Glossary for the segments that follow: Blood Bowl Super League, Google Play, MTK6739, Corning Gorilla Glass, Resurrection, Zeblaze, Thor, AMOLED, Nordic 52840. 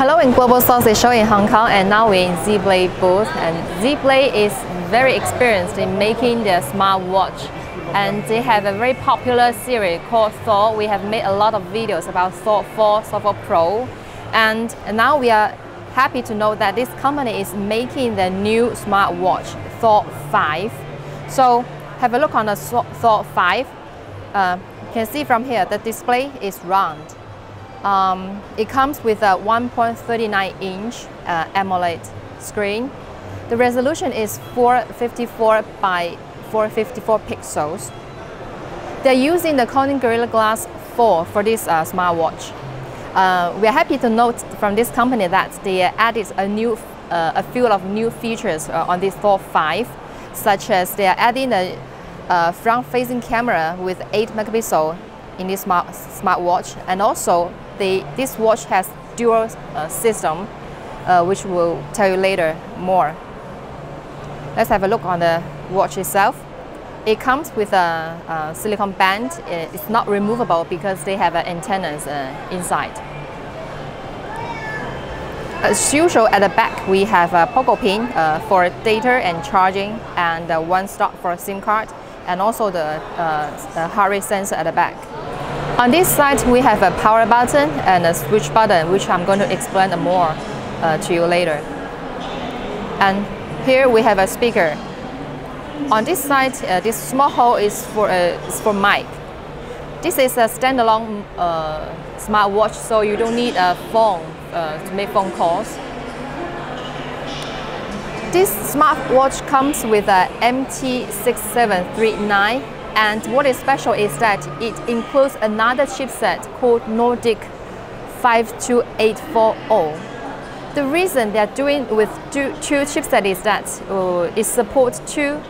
Hello and Global Sources show in Hong Kong, and now we're in Zeblaze booth, and Zeblaze is very experienced in making their smartwatch, and they have a very popular series called Thor. We have made a lot of videos about Thor 4, Thor 4 Pro, and now we are happy to know that this company is making the new smartwatch, Thor 5. So have a look on the Thor 5. You can see from here the display is round. It comes with a 1.39-inch AMOLED screen. The resolution is 454 by 454 pixels. They're using the Corning Gorilla Glass 4 for this smartwatch. We're happy to note from this company that they added a few of new features on this Thor 5, such as they are adding a front-facing camera with 8 megapixel in this smartwatch, and also this watch has dual system, which we'll tell you later more. Let's have a look on the watch itself. It comes with a silicone band. It's not removable because they have antennas inside. As usual, at the back we have a pogo pin for data and charging, and one slot for a SIM card, and also the heart rate sensor at the back. On this side we have a power button and a switch button, which I'm going to explain more to you later. And here we have a speaker. On this side, this small hole is for mic. This is a standalone smartwatch, so you don't need a phone to make phone calls. This smartwatch comes with a MTK6739, and what is special is that it includes another chipset called Nordic 52840. The reason they are doing with two chipsets is that it supports two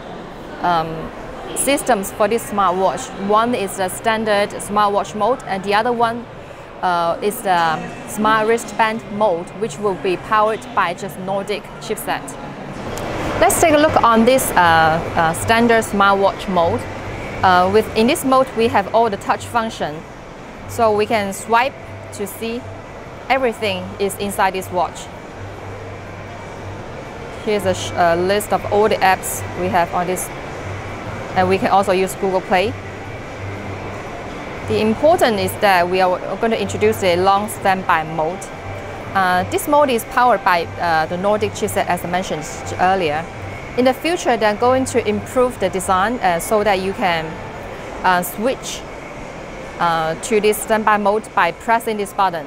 systems for this smartwatch. One is the standard smartwatch mode, and the other one is the smart wristband mode, which will be powered by just Nordic chipset. Let's take a look on this standard smartwatch mode. In this mode, we have all the touch function, so we can swipe to see everything is inside this watch. Here's a list of all the apps we have on this, and we can also use Google Play. The important is that we are going to introduce a long standby mode. This mode is powered by the Nordic chipset, as I mentioned earlier. In the future, they're going to improve the design so that you can switch to this standby mode by pressing this button.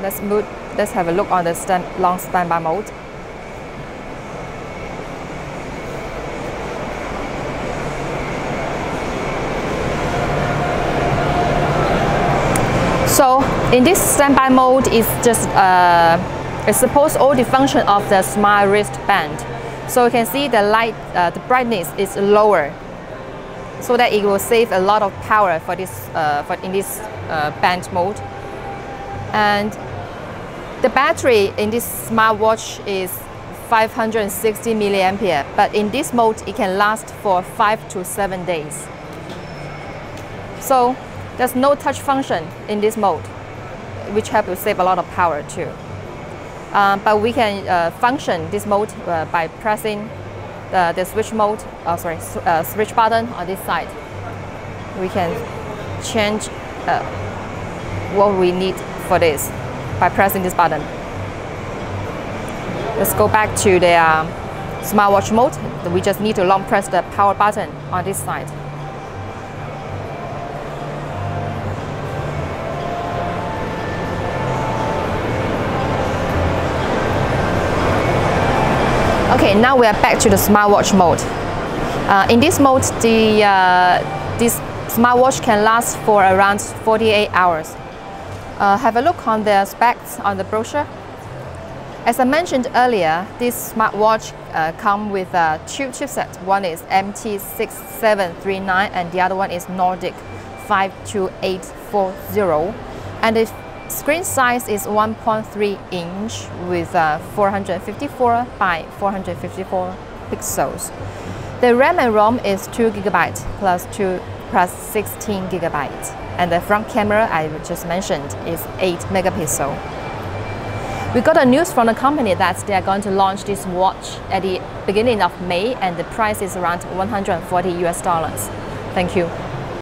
Let's have a look on the long standby mode. So in this standby mode, it supports all the function of the smart wristband. So you can see the light, the brightness is lower, so that it will save a lot of power for this band mode. And the battery in this smartwatch is 560 milliampere, but in this mode it can last for 5 to 7 days. So there's no touch function in this mode, which helps to save a lot of power too. But we can function this mode by pressing the switch button on this side. We can change what we need for this by pressing this button. Let's go back to the smartwatch mode. We just need to long press the power button on this side. Okay, now we are back to the smartwatch mode. In this mode, this smartwatch can last for around 48 hours. Have a look on the specs on the brochure. As I mentioned earlier, this smartwatch comes with two chipsets. One is MTK6739 and the other one is Nordic 52840. And the screen size is 1.3 inch with 454 by 454 pixels. The RAM and ROM is 2 GB plus 16 GB. and the front camera I just mentioned is 8 megapixel. We got a news from the company that they are going to launch this watch at the beginning of May, and the price is around $140. Thank you.